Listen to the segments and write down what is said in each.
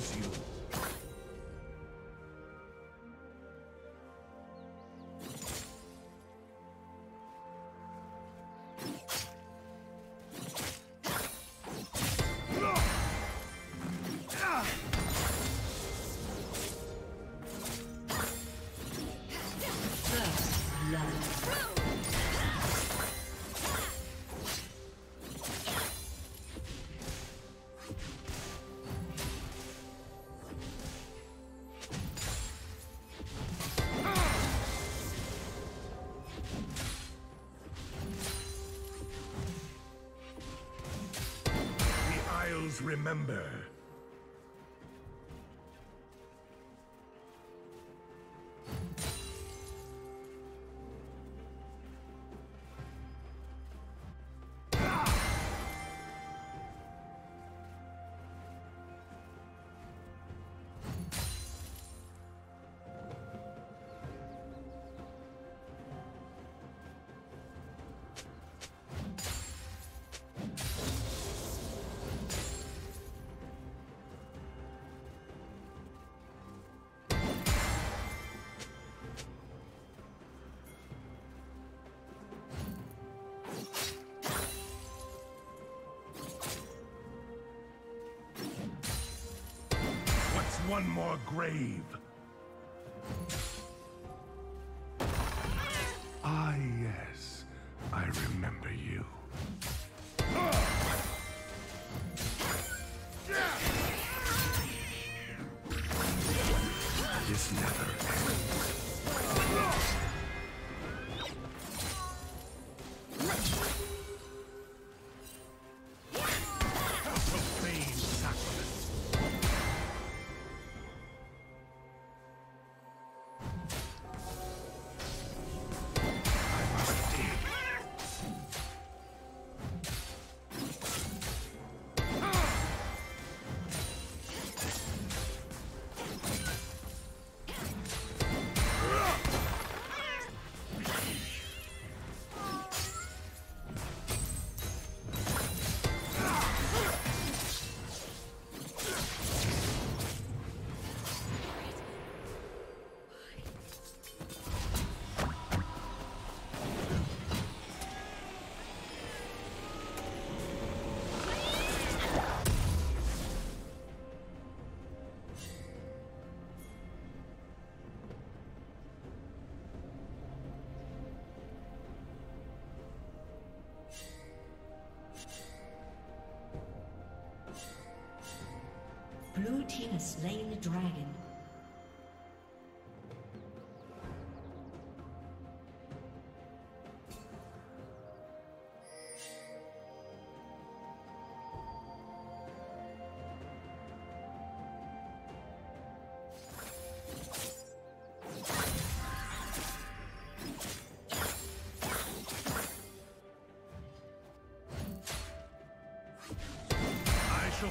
choose you. Remember. One more grave. Ah, yes, I remember you. This never ends. Blue team has slain the dragon. I shall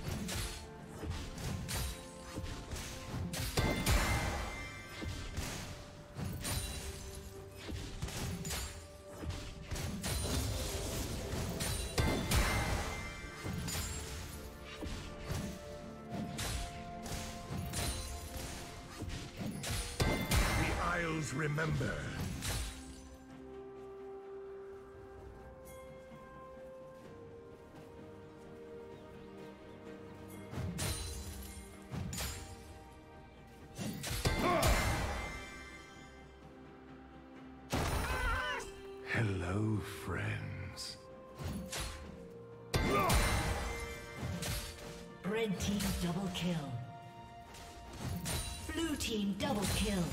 The Isles remember. Hello, friends. Red team double kill. Blue team double kill.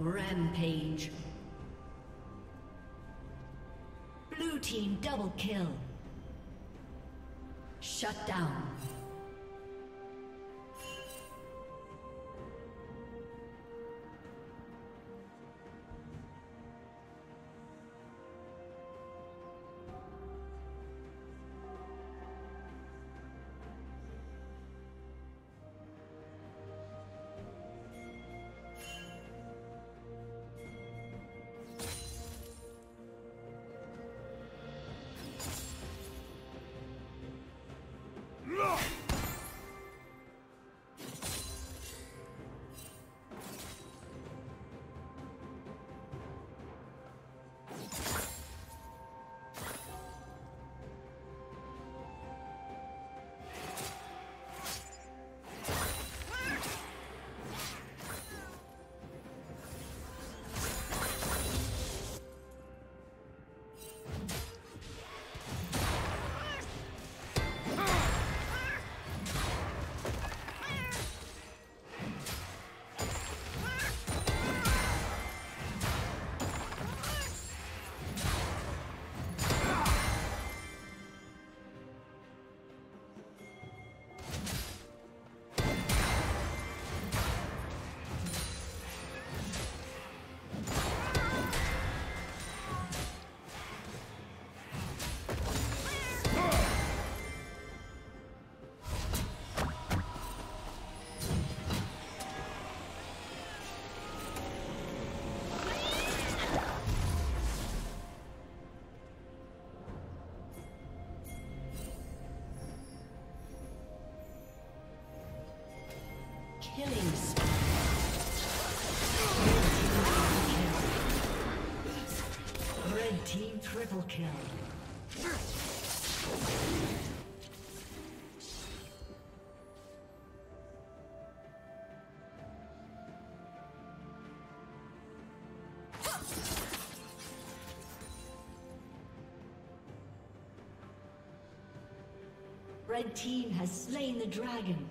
Rampage. Blue team double kill. Shut down. Killings. Red team triple kill. Red team has slain the dragon.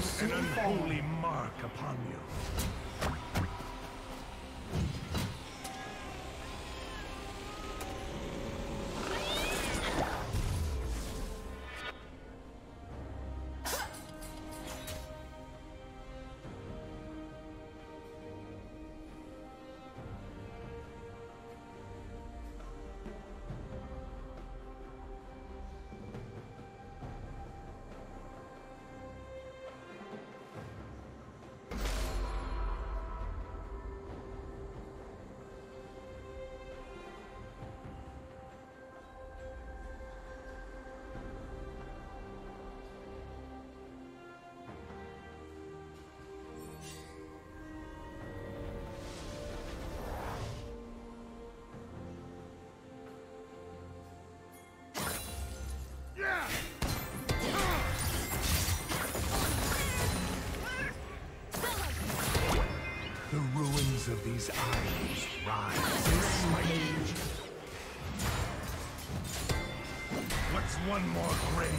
will soon an unholy mark upon you. Of these islands rise in rage. What's one more grave?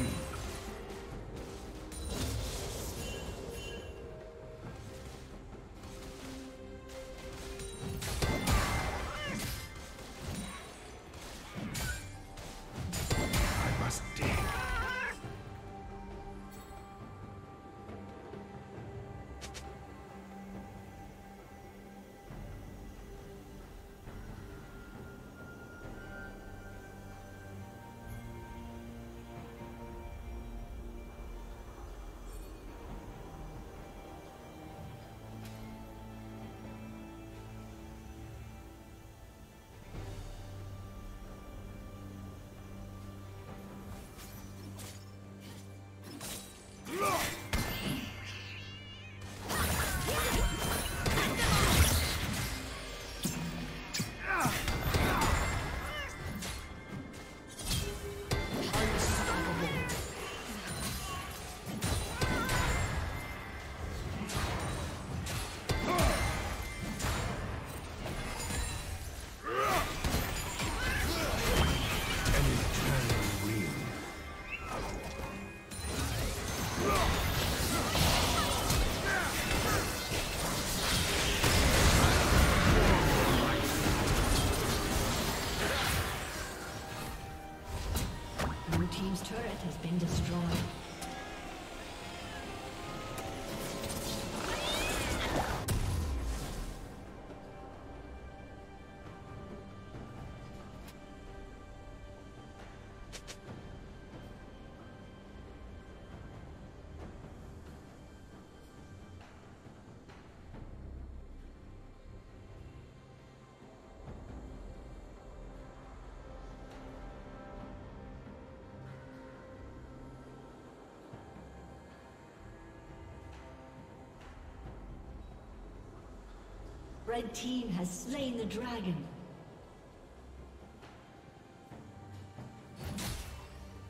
Red team has slain the dragon.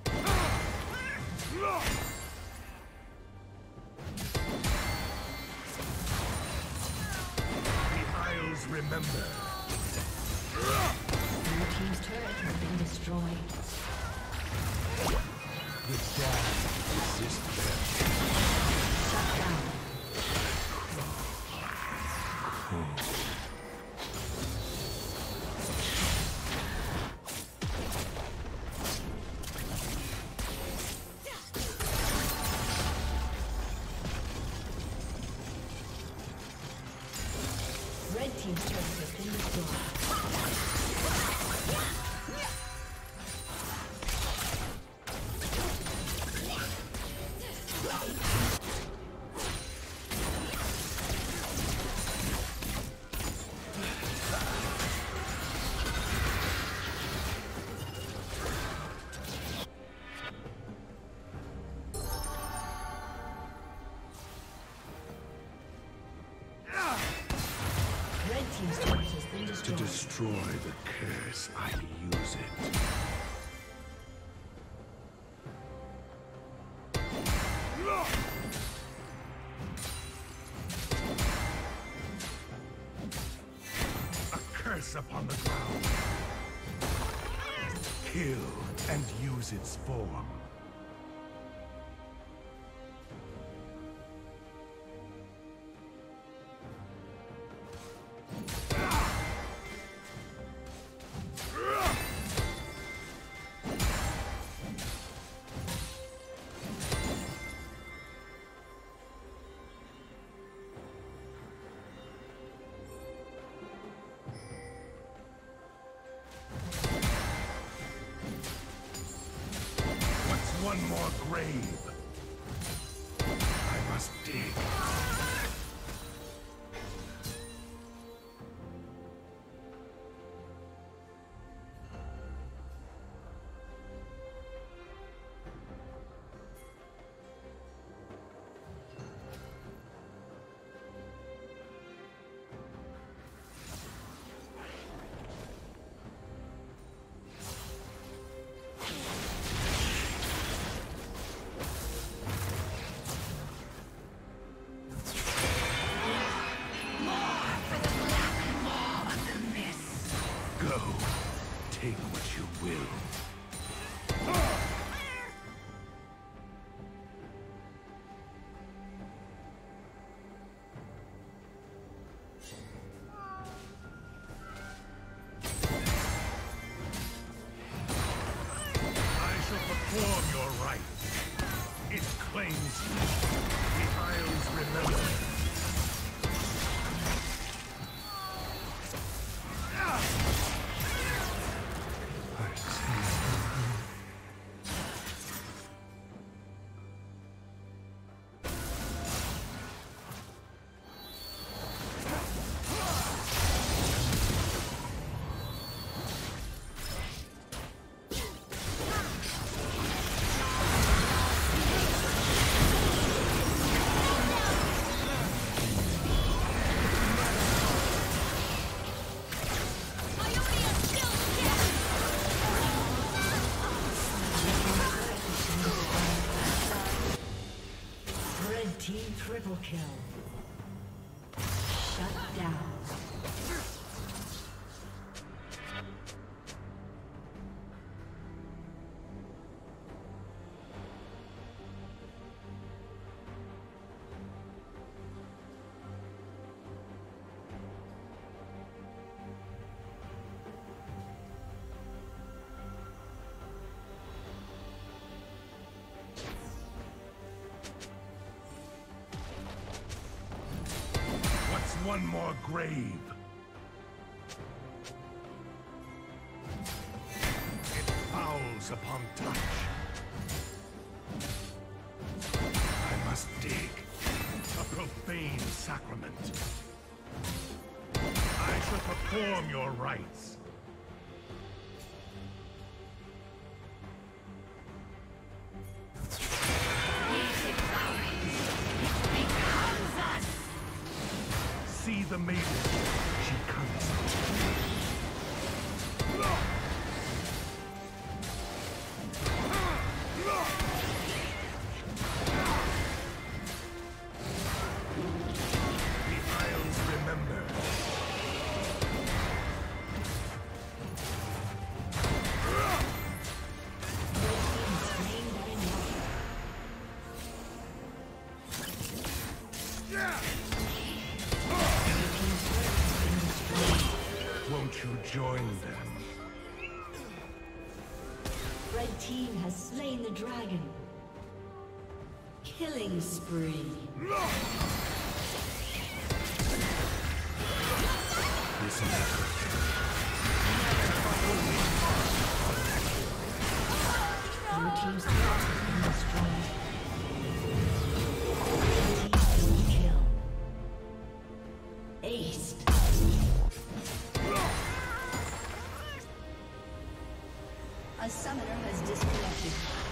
The Isles remember. Your team's turret has been destroyed. The dragon resists them. Shut down. To destroy the curse, I use it. A curse upon the ground. Kill and use its form. one more grave. I must dig. Take what you will. Triple kill. Shut down. One more grave. It fouls upon touch. I must dig. A profane sacrament. I shall perform your rites. The maiden, she comes. The Isles remember. Join them. Red team has slain the dragon. Killing spree. A summoner has disconnected.